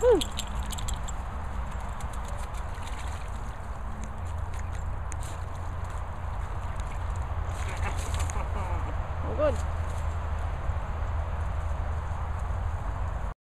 Whew. We're good.